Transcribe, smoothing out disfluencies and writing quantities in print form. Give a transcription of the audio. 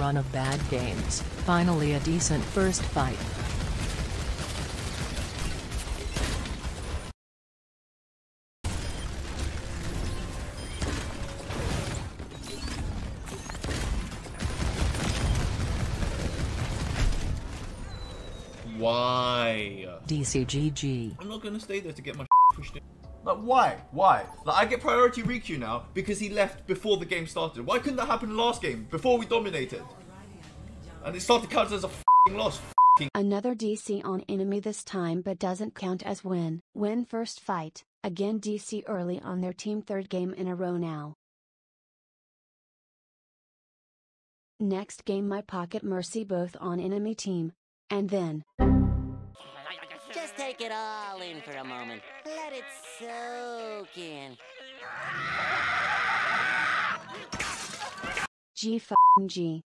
run of bad games, finally a decent first fight. Why? DCGG. I'm not gonna stay there to get my pushed in. Like, why? Why? Like, I get priority Rikyu now because he left before the game started. Why couldn't that happen last game, before we dominated? And it started counting as a f***ing loss. Another DC on enemy this time, but doesn't count as win. Win first fight. Again DC early on their team, third game in a row now. Next game, My Pocket Mercy both on enemy team. And then... just take it all in for a moment. Let it soak in. G f***ing G.